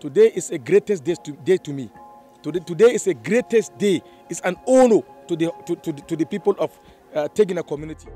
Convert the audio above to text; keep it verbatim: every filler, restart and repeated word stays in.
Today is a greatest day to, day to me. Today, today is a greatest day. It's an honor to the, to, to, to the people of uh, Tegina community.